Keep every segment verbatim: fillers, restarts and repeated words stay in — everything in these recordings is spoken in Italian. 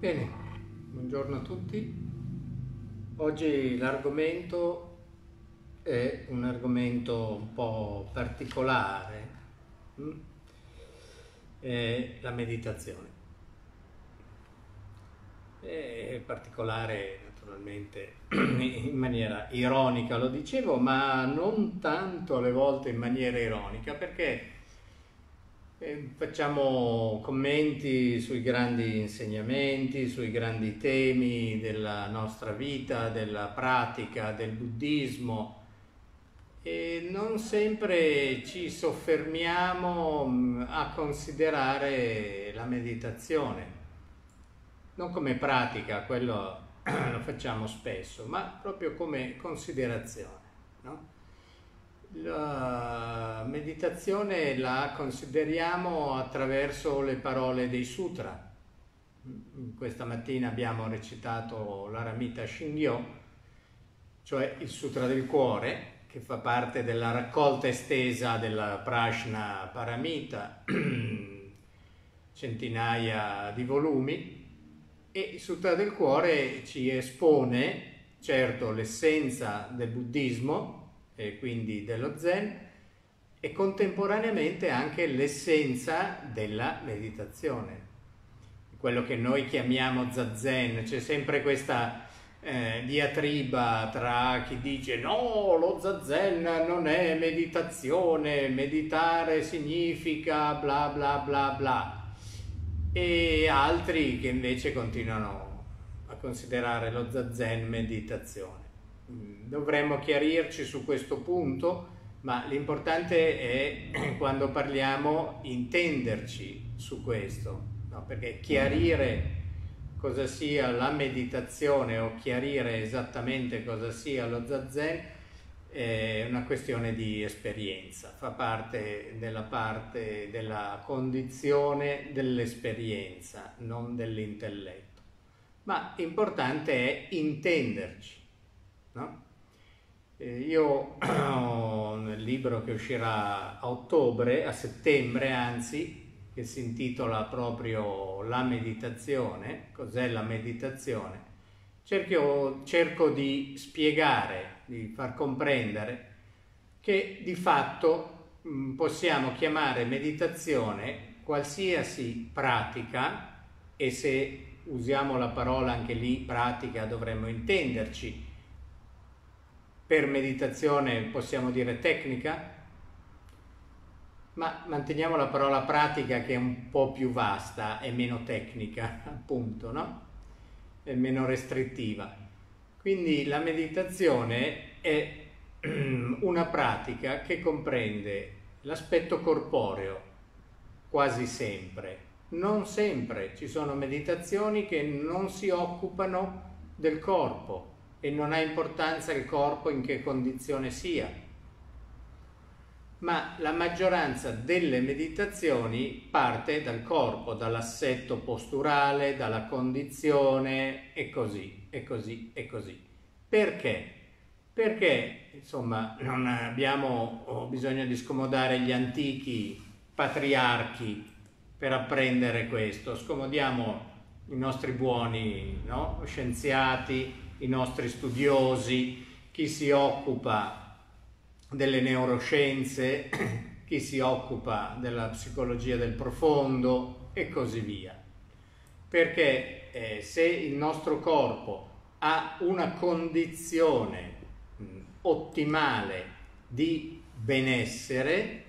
Bene, buongiorno a tutti. Oggi l'argomento è un argomento un po' particolare, hm? è la meditazione. È particolare naturalmente in maniera ironica, lo dicevo, ma non tanto alle volte in maniera ironica, perché facciamo commenti sui grandi insegnamenti, sui grandi temi della nostra vita, della pratica, del buddismo, e non sempre ci soffermiamo a considerare la meditazione, non come pratica, quello lo facciamo spesso, ma proprio come considerazione, no? La meditazione la consideriamo attraverso le parole dei sutra. Questa mattina abbiamo recitato l'Aramita Shingyo, cioè il sutra del cuore, che fa parte della raccolta estesa della Prajna Paramita, centinaia di volumi, e il sutra del cuore ci espone, certo, l'essenza del buddismo, e quindi dello Zen, e contemporaneamente anche l'essenza della meditazione, quello che noi chiamiamo Zazen. C'è sempre questa eh, diatriba tra chi dice no, lo Zazen non è meditazione, meditare significa bla bla bla bla, e altri che invece continuano a considerare lo Zazen meditazione. Dovremmo chiarirci su questo punto, ma l'importante è, quando parliamo, intenderci su questo, no? Perché chiarire cosa sia la meditazione o chiarire esattamente cosa sia lo Zazen è una questione di esperienza, fa parte della parte della condizione dell'esperienza, non dell'intelletto, ma l'importante è intenderci. No? Eh, io nel libro che uscirà a ottobre, a settembre anzi, che si intitola proprio La meditazione, cos'è la meditazione, cerco, cerco di spiegare, di far comprendere che di fatto mh, possiamo chiamare meditazione qualsiasi pratica, e se usiamo la parola anche lì pratica dovremmo intenderci. Per meditazione possiamo dire tecnica, ma manteniamo la parola pratica, che è un po' più vasta e meno tecnica, appunto, no? È meno restrittiva. Quindi la meditazione è una pratica che comprende l'aspetto corporeo, quasi sempre. Non sempre, ci sono meditazioni che non si occupano del corpo, e non ha importanza il corpo in che condizione sia, ma la maggioranza delle meditazioni parte dal corpo, dall'assetto posturale, dalla condizione, e così, e così, e così. Perché? Perché, insomma, non abbiamo bisogno di scomodare gli antichi patriarchi per apprendere questo, scomodiamo i nostri buoni, no? Scienziati, i nostri studiosi, chi si occupa delle neuroscienze, chi si occupa della psicologia del profondo, e così via. Perché eh, se il nostro corpo ha una condizione mh, ottimale di benessere,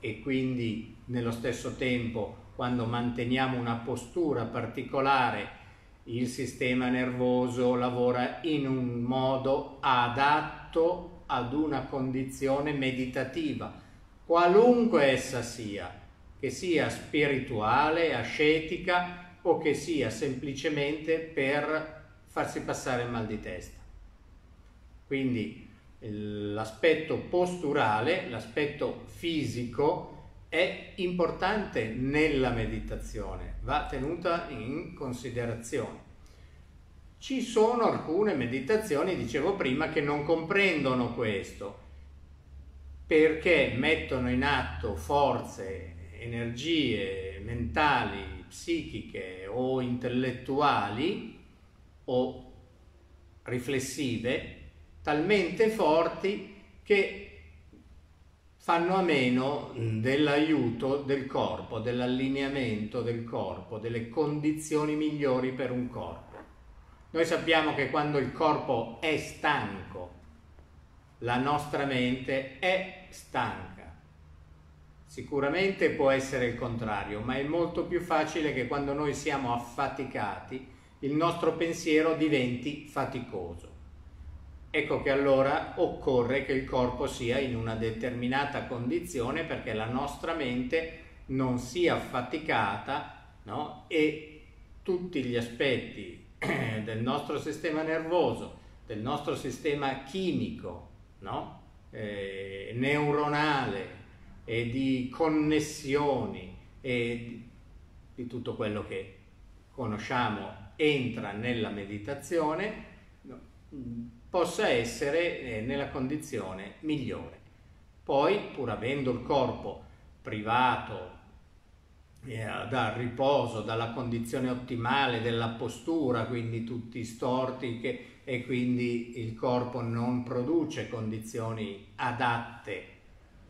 e quindi nello stesso tempo, quando manteniamo una postura particolare, il sistema nervoso lavora in un modo adatto ad una condizione meditativa, qualunque essa sia, che sia spirituale, ascetica, o che sia semplicemente per farsi passare il mal di testa. Quindi l'aspetto posturale, l'aspetto fisico, è importante nella meditazione, va tenuta in considerazione. Ci sono alcune meditazioni, dicevo prima, che non comprendono questo, perché mettono in atto forze, energie mentali, psichiche o intellettuali o riflessive talmente forti che fanno a meno dell'aiuto del corpo, dell'allineamento del corpo, delle condizioni migliori per un corpo. Noi sappiamo che quando il corpo è stanco, la nostra mente è stanca. Sicuramente può essere il contrario, ma è molto più facile che quando noi siamo affaticati il nostro pensiero diventi faticoso. Ecco che allora occorre che il corpo sia in una determinata condizione perché la nostra mente non sia affaticata, no? E tutti gli aspetti del nostro sistema nervoso, del nostro sistema chimico, no? eh, neuronale, e di connessioni e di tutto quello che conosciamo entra nella meditazione, possa essere nella condizione migliore. Poi, pur avendo il corpo privato eh, dal riposo, dalla condizione ottimale della postura, quindi tutti storti che, e quindi il corpo non produce condizioni adatte,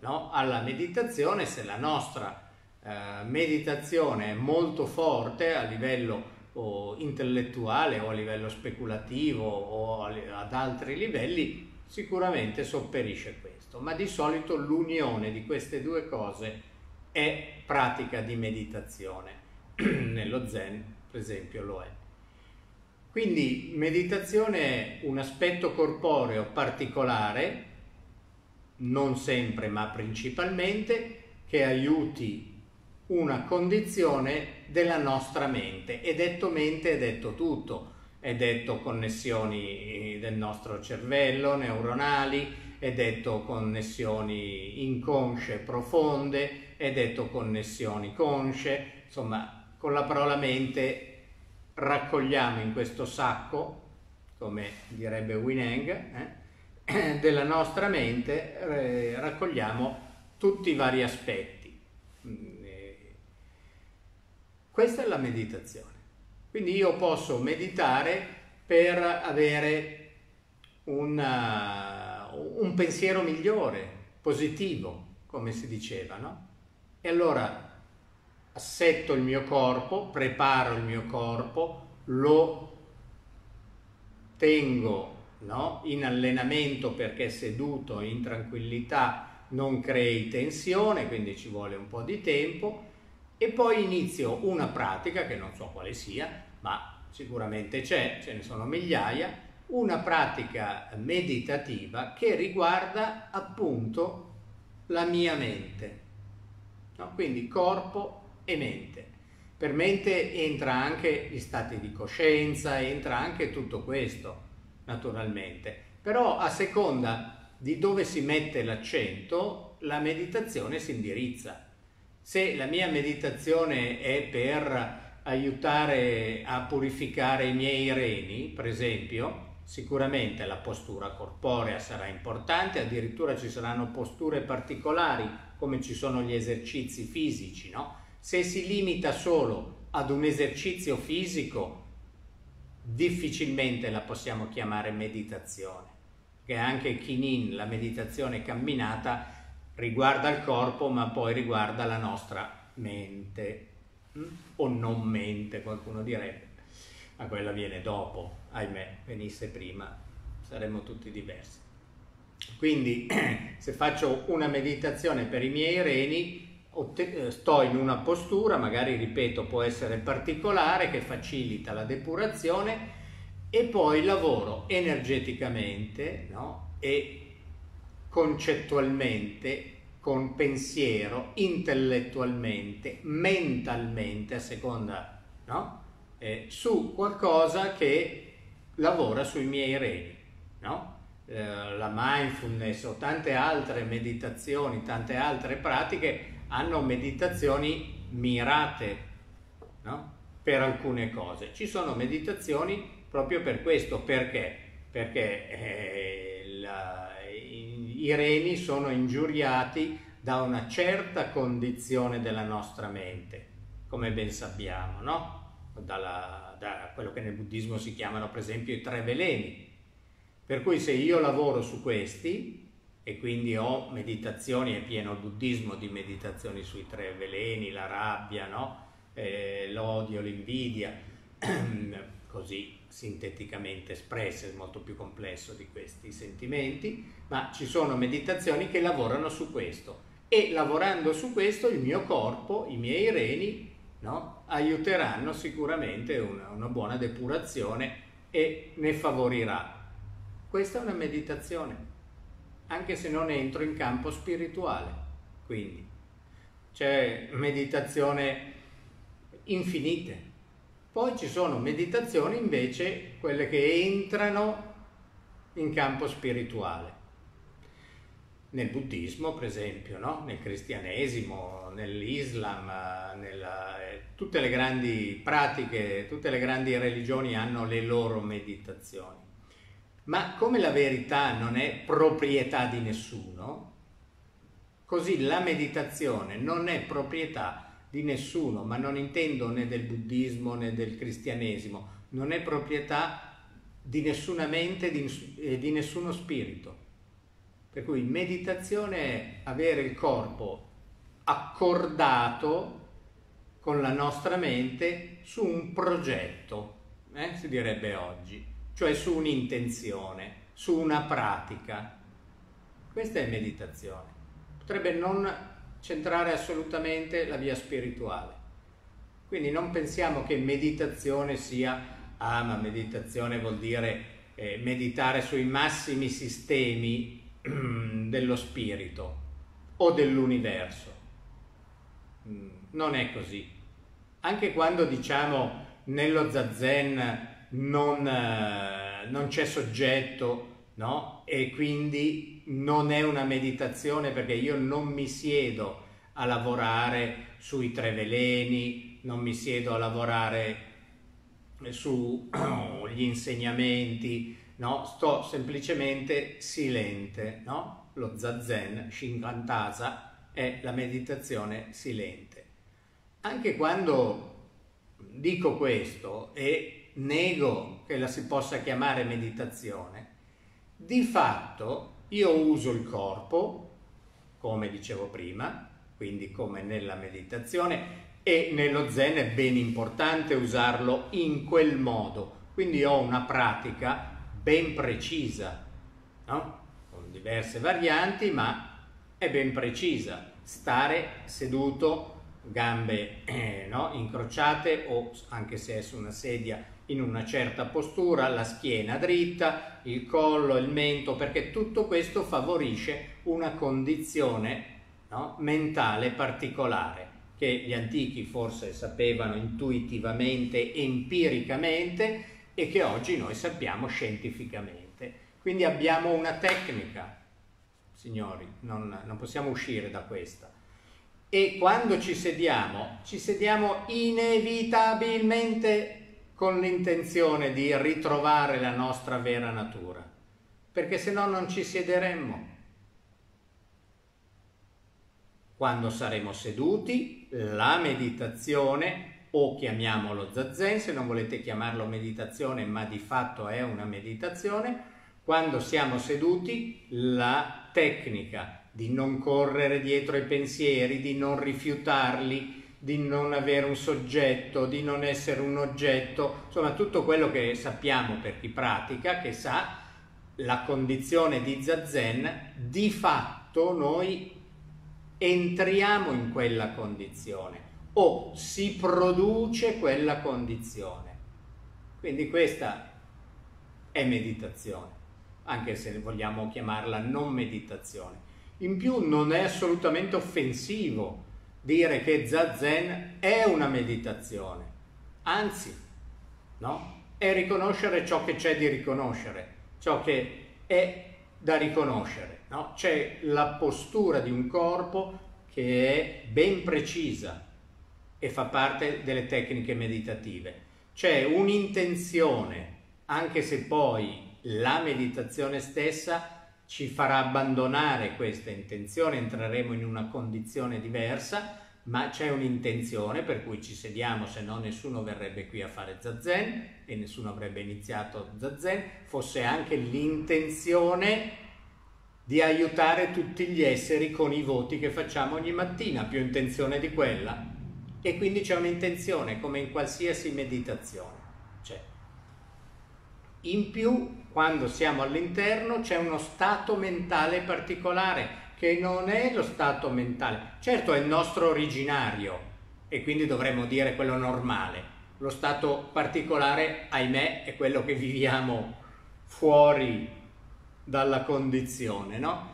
no? Alla meditazione, se la nostra eh, meditazione è molto forte a livello o intellettuale o a livello speculativo o ad altri livelli, sicuramente sopperisce questo, ma di solito l'unione di queste due cose è pratica di meditazione. Nello Zen, per esempio, lo è. Quindi meditazione è un aspetto corporeo particolare, non sempre ma principalmente, che aiuti una condizione della nostra mente. E detto mente è detto tutto, è detto connessioni del nostro cervello neuronali, è detto connessioni inconsce profonde, è detto connessioni consce, insomma con la parola mente raccogliamo in questo sacco, come direbbe Wineng, eh? della nostra mente eh, raccogliamo tutti i vari aspetti. Questa è la meditazione. Quindi io posso meditare per avere una, un pensiero migliore, positivo, come si diceva, no? E allora assetto il mio corpo, preparo il mio corpo, lo tengo, no? In allenamento, perché seduto in tranquillità non crei tensione, quindi ci vuole un po' di tempo, e poi inizio una pratica che non so quale sia, ma sicuramente c'è, ce ne sono migliaia, una pratica meditativa che riguarda appunto la mia mente, no? Quindi corpo e mente. Per mente entra anche gli stati di coscienza, entra anche tutto questo, naturalmente, però a seconda di dove si mette l'accento la meditazione si indirizza. Se la mia meditazione è per aiutare a purificare i miei reni, per esempio, sicuramente la postura corporea sarà importante, addirittura ci saranno posture particolari come ci sono gli esercizi fisici, no? Se si limita solo ad un esercizio fisico difficilmente la possiamo chiamare meditazione, che anche Kinhin, la meditazione camminata, riguarda il corpo ma poi riguarda la nostra mente, o non mente qualcuno direbbe, ma quella viene dopo, ahimè, venisse prima saremmo tutti diversi. Quindi se faccio una meditazione per i miei reni sto in una postura, magari, ripeto, può essere particolare, che facilita la depurazione, e poi lavoro energeticamente, no? E concettualmente, con pensiero, intellettualmente, mentalmente, a seconda, no? eh, su qualcosa che lavora sui miei reni, no? eh, la mindfulness o tante altre meditazioni, tante altre pratiche hanno meditazioni mirate, no? Per alcune cose. Ci sono meditazioni proprio per questo, perché? Perché eh, la, i, i reni sono ingiuriati da una certa condizione della nostra mente, come ben sappiamo, no? Dalla, da quello che nel buddismo si chiamano per esempio i tre veleni. Per cui se io lavoro su questi, e quindi ho meditazioni, è pieno il buddismo di meditazioni sui tre veleni, la rabbia, no? eh, l'odio, l'invidia, così sinteticamente espresse, è molto più complesso di questi sentimenti, ma ci sono meditazioni che lavorano su questo, e lavorando su questo il mio corpo, i miei reni, no? aiuteranno sicuramente una, una buona depurazione e ne favorirà. Questa è una meditazione, anche se non entro in campo spirituale. Quindi c'è meditazione infinite, poi ci sono meditazioni invece quelle che entrano in campo spirituale. Nel buddismo, per esempio, no? Nel cristianesimo, nell'Islam, nella, eh, tutte le grandi pratiche, tutte le grandi religioni hanno le loro meditazioni. Ma come la verità non è proprietà di nessuno, così la meditazione non è proprietà di nessuno, ma non intendo né del buddismo né del cristianesimo, non è proprietà di nessuna mente e di nessuno spirito. Per cui meditazione è avere il corpo accordato con la nostra mente su un progetto, eh, si direbbe oggi, cioè su un'intenzione, su una pratica. Questa è meditazione. Potrebbe non centrare assolutamente la via spirituale. Quindi non pensiamo che meditazione sia, ah ma meditazione vuol dire eh, meditare sui massimi sistemi dello spirito o dell'universo. Non è così. Anche quando diciamo nello Zazen non, non c'è soggetto, no? E quindi non è una meditazione, perché io non mi siedo a lavorare sui tre veleni, non mi siedo a lavorare sugli insegnamenti. No, sto semplicemente silente, no? Lo Zazen, Shinkantasa, è la meditazione silente. Anche quando dico questo e nego che la si possa chiamare meditazione, di fatto io uso il corpo, come dicevo prima, quindi come nella meditazione, e nello Zen è ben importante usarlo in quel modo. Quindi ho una pratica ben precisa, no? Con diverse varianti, ma è ben precisa. Stare seduto, gambe eh, no? incrociate, o anche se è su una sedia, in una certa postura, la schiena dritta, il collo, il mento, perché tutto questo favorisce una condizione, no? mentale particolare, che gli antichi forse sapevano intuitivamente, empiricamente, e che oggi noi sappiamo scientificamente. Quindi abbiamo una tecnica, signori, non, non possiamo uscire da questa. E quando ci sediamo, ci sediamo inevitabilmente con l'intenzione di ritrovare la nostra vera natura, perché se no non ci siederemmo. Quando saremo seduti, la meditazione, o chiamiamolo Zazen, se non volete chiamarlo meditazione, ma di fatto è una meditazione, quando siamo seduti la tecnica di non correre dietro ai pensieri, di non rifiutarli, di non avere un soggetto, di non essere un oggetto, insomma tutto quello che sappiamo per chi pratica, che sa la condizione di Zazen, di fatto noi entriamo in quella condizione, o si produce quella condizione. Quindi questa è meditazione, anche se vogliamo chiamarla non meditazione. In più non è assolutamente offensivo dire che Zazen è una meditazione, anzi, no? È riconoscere ciò che c'è di riconoscere, ciò che è da riconoscere, no? C'è la postura di un corpo che è ben precisa, e fa parte delle tecniche meditative. C'è un'intenzione, anche se poi la meditazione stessa ci farà abbandonare questa intenzione, entreremo in una condizione diversa, ma c'è un'intenzione per cui ci sediamo, se no nessuno verrebbe qui a fare Zazen e nessuno avrebbe iniziato Zazen, fosse anche l'intenzione di aiutare tutti gli esseri con i voti che facciamo ogni mattina, più intenzione di quella. E quindi c'è un'intenzione, come in qualsiasi meditazione. C'è. In più, quando siamo all'interno, c'è uno stato mentale particolare, che non è lo stato mentale. Certo, è il nostro originario, e quindi dovremmo dire quello normale. Lo stato particolare, ahimè, è quello che viviamo fuori dalla condizione, no?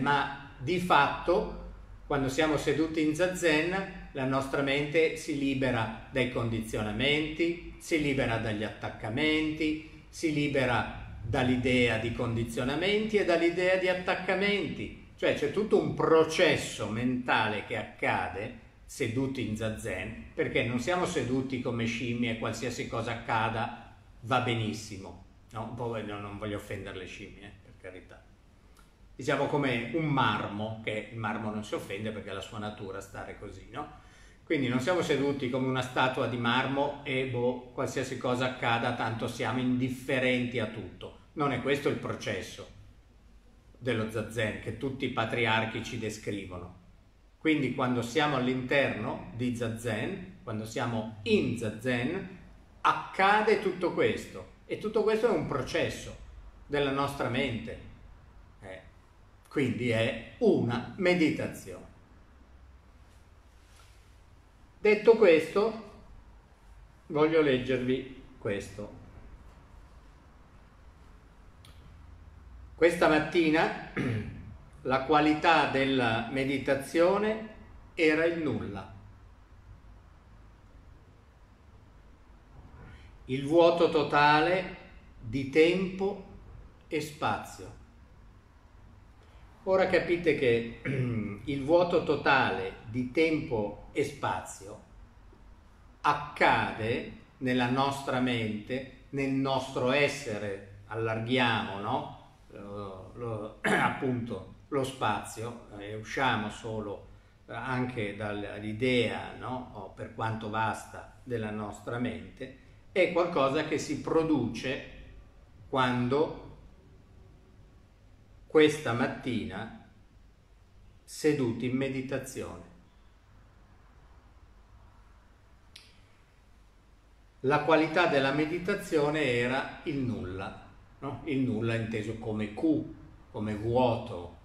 Ma di fatto, quando siamo seduti in Zazen, la nostra mente si libera dai condizionamenti, si libera dagli attaccamenti, si libera dall'idea di condizionamenti e dall'idea di attaccamenti. Cioè c'è tutto un processo mentale che accade seduti in Zazen, perché non siamo seduti come scimmie, qualsiasi cosa accada va benissimo. No? Non voglio offendere le scimmie, per carità. Diciamo come un marmo, che il marmo non si offende perché è la sua natura stare così, no? Quindi non siamo seduti come una statua di marmo e boh, qualsiasi cosa accada, tanto siamo indifferenti a tutto. Non è questo il processo dello Zazen che tutti i patriarchi ci descrivono. Quindi quando siamo all'interno di Zazen, quando siamo in Zazen, accade tutto questo. E tutto questo è un processo della nostra mente. Quindi è una meditazione. Detto questo, voglio leggervi questo. Questa mattina la qualità della meditazione era il nulla. Il vuoto totale di tempo e spazio. Ora capite che il vuoto totale di tempo e spazio accade nella nostra mente, nel nostro essere, allarghiamo, no? lo, lo, appunto lo spazio, e usciamo solo anche dall'idea, no? per quanto vasta, della nostra mente, è qualcosa che si produce quando questa mattina seduti in meditazione. La qualità della meditazione era il nulla, no? Il nulla inteso come Ku, come vuoto,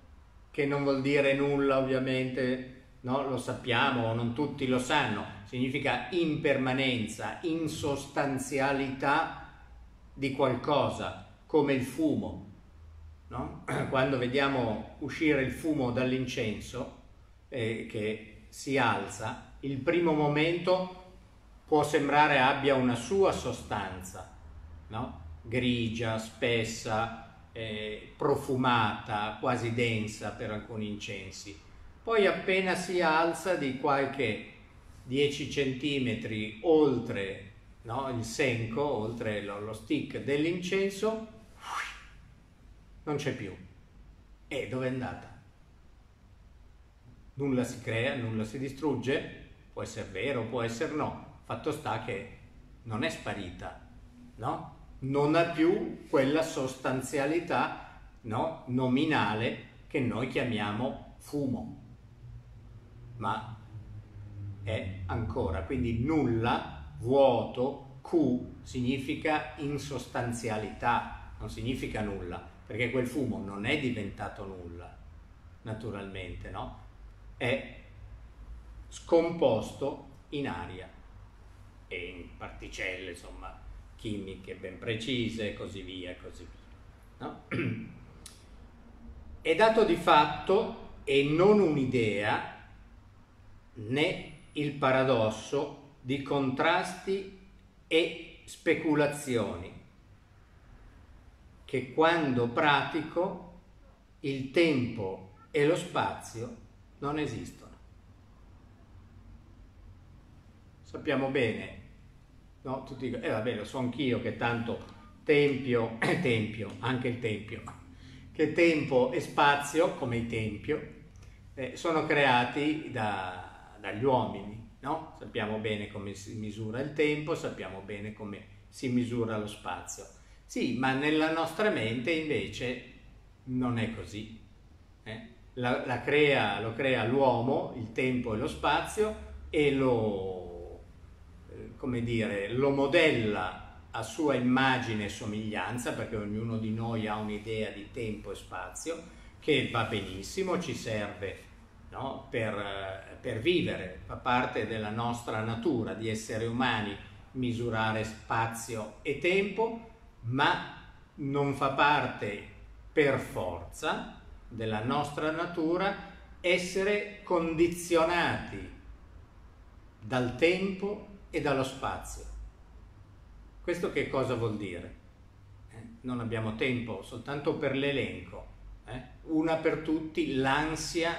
che non vuol dire nulla ovviamente, no? Lo sappiamo, non tutti lo sanno, significa impermanenza, insostanzialità di qualcosa, come il fumo. No? Quando vediamo uscire il fumo dall'incenso eh, che si alza, il primo momento può sembrare abbia una sua sostanza, no? grigia, spessa, eh, profumata, quasi densa per alcuni incensi. Poi appena si alza di qualche dieci centimetri oltre, no? il senco, oltre lo, lo stick dell'incenso, non c'è più. E dove è andata? Nulla si crea, nulla si distrugge, può essere vero, può essere no. Fatto sta che non è sparita, no? Non ha più quella sostanzialità, no? nominale che noi chiamiamo fumo, ma è ancora. Quindi nulla, vuoto, Ku, significa insostanzialità, non significa nulla. Perché quel fumo non è diventato nulla, naturalmente, no? È scomposto in aria e in particelle, insomma, chimiche ben precise e così via, e così via, no? È dato di fatto e non un'idea né il paradosso di contrasti e speculazioni, che quando pratico il tempo e lo spazio non esistono. Sappiamo bene, no? Tutti, eh vabbè, lo so anch'io che tanto tempio, eh, tempio, anche il tempio, che tempo e spazio, come il tempio, eh, sono creati da, dagli uomini, no? Sappiamo bene come si misura il tempo, sappiamo bene come si misura lo spazio. Sì, ma nella nostra mente invece non è così. Eh? La, la crea, lo crea l'uomo, il tempo e lo spazio, e lo, come dire, lo modella a sua immagine e somiglianza, perché ognuno di noi ha un'idea di tempo e spazio che va benissimo, ci serve, no? per, per vivere, fa parte della nostra natura di esseri umani misurare spazio e tempo, ma non fa parte per forza della nostra natura essere condizionati dal tempo e dallo spazio. Questo che cosa vuol dire? Eh? Non abbiamo tempo soltanto per l'elenco, eh? Una per tutti, l'ansia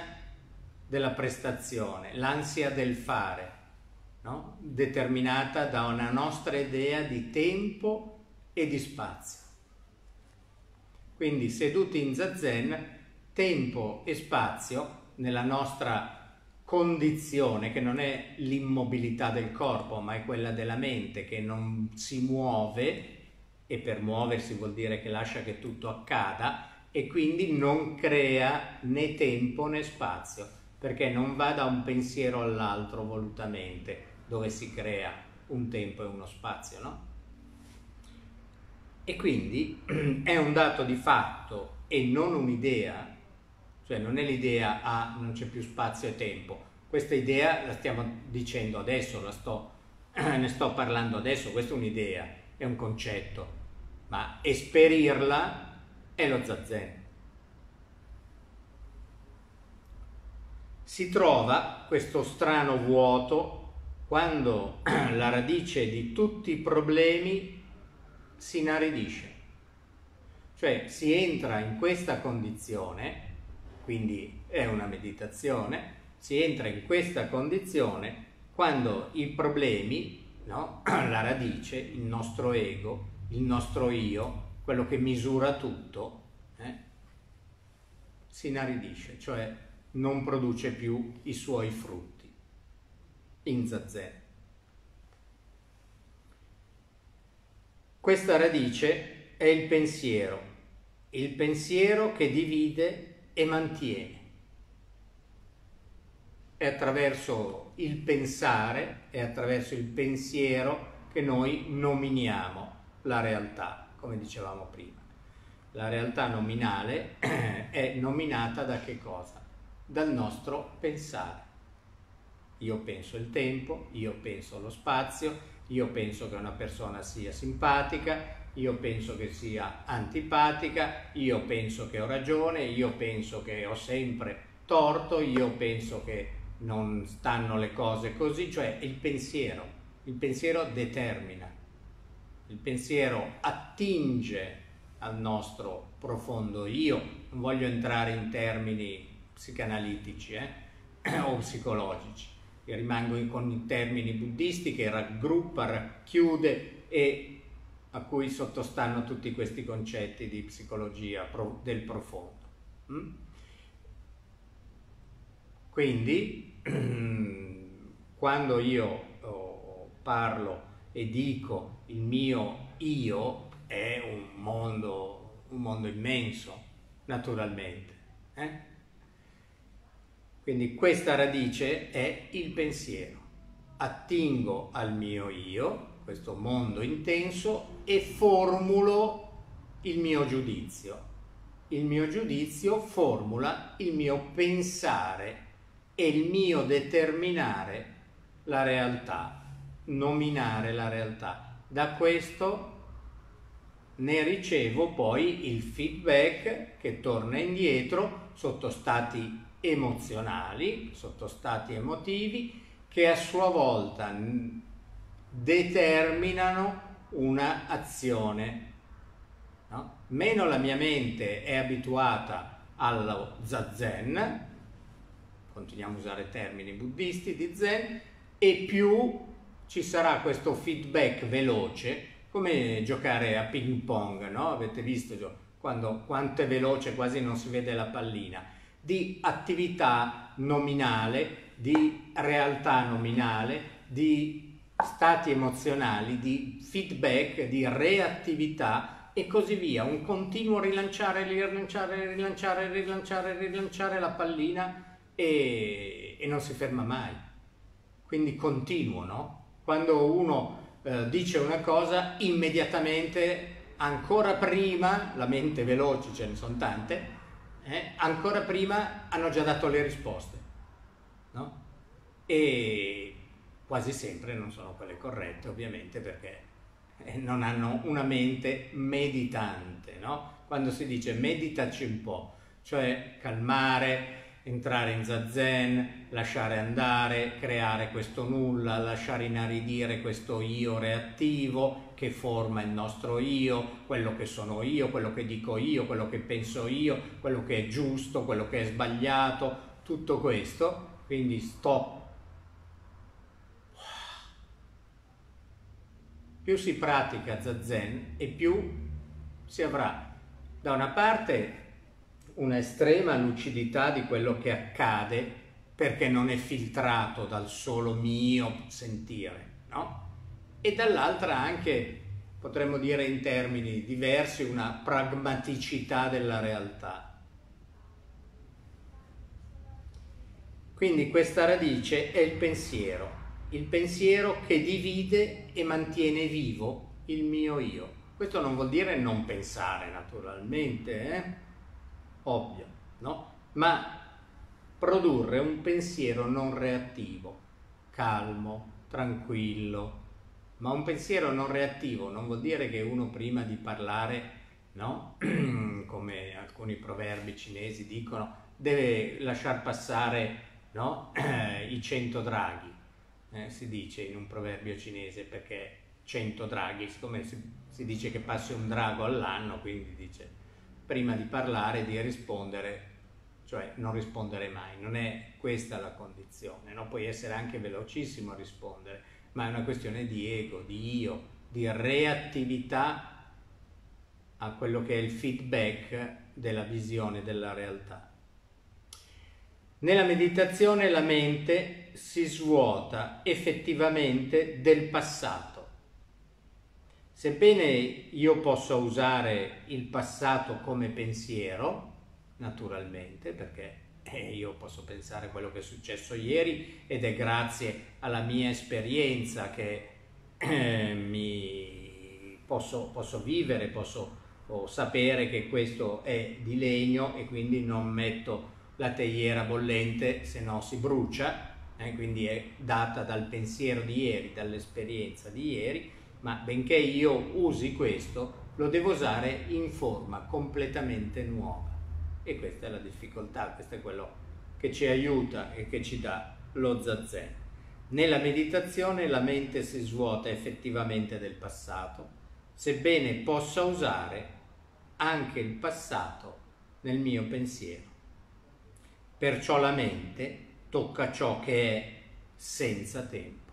della prestazione, l'ansia del fare, no? Determinata da una nostra idea di tempo e di spazio. Quindi seduti in Zazen, tempo e spazio nella nostra condizione, che non è l'immobilità del corpo ma è quella della mente che non si muove, e per muoversi vuol dire che lascia che tutto accada, e quindi non crea né tempo né spazio, perché non va da un pensiero all'altro volutamente, dove si crea un tempo e uno spazio, no? E quindi è un dato di fatto e non un'idea. Cioè non è l'idea, ah, non c'è più spazio e tempo. Questa idea la stiamo dicendo adesso, la sto, ne sto parlando adesso, questa è un'idea, è un concetto, ma esperirla è lo Zazen. Si trova questo strano vuoto quando la radice di tutti i problemi si inaridisce. Cioè si entra in questa condizione, quindi è una meditazione, si entra in questa condizione quando i problemi, no? La radice, il nostro ego, il nostro io, quello che misura tutto, eh? si inaridisce, cioè non produce più i suoi frutti in Zazen. Questa radice è il pensiero, il pensiero che divide e mantiene. È attraverso il pensare, è attraverso il pensiero che noi nominiamo la realtà, come dicevamo prima. La realtà nominale è nominata da che cosa? Dal nostro pensare. Io penso il tempo, io penso lo spazio, io penso che una persona sia simpatica, io penso che sia antipatica, io penso che ho ragione, io penso che ho sempre torto, io penso che non stanno le cose così, cioè il pensiero, il pensiero determina, il pensiero attinge al nostro profondo io. Non voglio entrare in termini psicanalitici eh? o psicologici, io rimango con i termini buddisti che raggruppa, racchiude e a cui sottostanno tutti questi concetti di psicologia del profondo. Quindi, quando io parlo e dico il mio io, è un mondo, un mondo immenso, naturalmente. Eh? Quindi questa radice è il pensiero. Attingo al mio io, questo mondo intenso, e formulo il mio giudizio. Il mio giudizio formula il mio pensare e il mio determinare la realtà, nominare la realtà. Da questo ne ricevo poi il feedback che torna indietro sotto stati emozionali, sotto stati emotivi, che a sua volta determinano una azione, no? Meno la mia mente è abituata allo Zazen, continuiamo a usare termini buddisti di Zen, e più ci sarà questo feedback veloce, come giocare a ping pong, no? Avete visto quando, quanto è veloce, quasi non si vede la pallina, di attività nominale di realtà nominale, di stati emozionali, di feedback, di reattività e così via, un continuo rilanciare, rilanciare, rilanciare, rilanciare, rilanciare la pallina e, e non si ferma mai. Quindi continuo, no? Quando uno eh, dice una cosa, immediatamente, ancora prima, la mente veloce, ce ne sono tante, eh, ancora prima hanno già dato le risposte, no? E quasi sempre non sono quelle corrette, ovviamente, perché non hanno una mente meditante, no? Quando si dice meditaci un po', cioè calmare, entrare in Zazen, lasciare andare, creare questo nulla, lasciare inaridire questo io reattivo che forma il nostro io, quello che sono io, quello che dico io, quello che penso io, quello che è giusto, quello che è sbagliato, tutto questo. Quindi stop. Più si pratica Zazen e più si avrà da una parte una estrema lucidità di quello che accade, perché non è filtrato dal solo mio sentire, no? E dall'altra anche, potremmo dire in termini diversi, una pragmaticità della realtà. Quindi questa radice è il pensiero. Il pensiero che divide e mantiene vivo il mio io. Questo non vuol dire non pensare, naturalmente, eh? Ovvio, no? Ma produrre un pensiero non reattivo, calmo, tranquillo. Ma un pensiero non reattivo non vuol dire che uno prima di parlare, no? Come alcuni proverbi cinesi dicono, deve lasciar passare, no? I cento draghi. Eh, si dice in un proverbio cinese, perché cento draghi, siccome si, si dice che passi un drago all'anno, quindi dice prima di parlare, di rispondere, cioè non rispondere mai, non è questa la condizione, no? Puoi essere anche velocissimo a rispondere, ma è una questione di ego, di io, di reattività a quello che è il feedback della visione della realtà. Nella meditazione la mente si svuota effettivamente del passato. Sebbene io possa usare il passato come pensiero, naturalmente, perché eh, io posso pensare quello che è successo ieri ed è grazie alla mia esperienza che eh, mi posso, posso vivere, posso oh, sapere che questo è di legno e quindi non metto la teiera bollente, se no si brucia. Eh, quindi è data dal pensiero di ieri, dall'esperienza di ieri, ma benché io usi questo, lo devo usare in forma completamente nuova. E questa è la difficoltà, questo è quello che ci aiuta e che ci dà lo Zazen. Nella meditazione la mente si svuota effettivamente del passato, sebbene possa usare anche il passato nel mio pensiero. Perciò la mente tocca ciò che è senza tempo.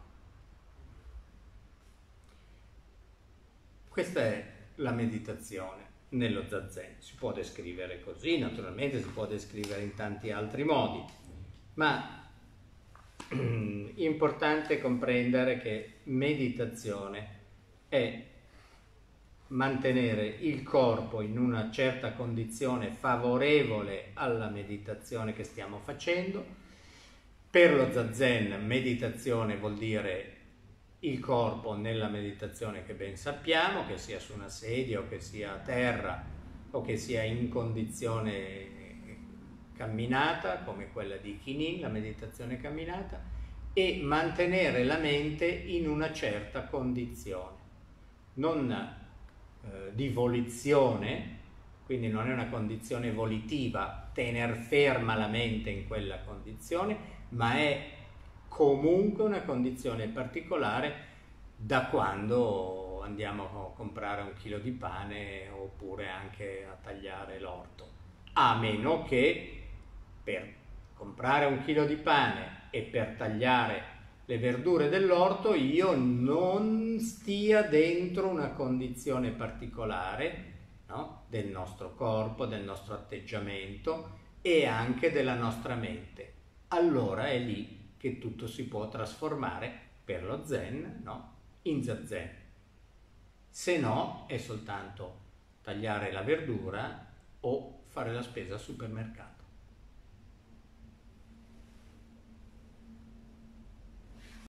Questa è la meditazione nello Zazen. Si può descrivere così, naturalmente si può descrivere in tanti altri modi, ma è importante comprendere che meditazione è mantenere il corpo in una certa condizione favorevole alla meditazione che stiamo facendo. Per lo Zazen meditazione vuol dire il corpo nella meditazione che ben sappiamo, che sia su una sedia o che sia a terra o che sia in condizione camminata, come quella di Kinhin, la meditazione camminata, e mantenere la mente in una certa condizione, non eh, di volizione, quindi non è una condizione volitiva, tener ferma la mente in quella condizione, ma è comunque una condizione particolare da quando andiamo a comprare un chilo di pane oppure anche a tagliare l'orto, a meno che per comprare un chilo di pane e per tagliare le verdure dell'orto io non stia dentro una condizione particolare, no? Del nostro corpo, del nostro atteggiamento e anche della nostra mente. Allora è lì che tutto si può trasformare per lo Zen, no? In Zazen. Se no, è soltanto tagliare la verdura o fare la spesa al supermercato.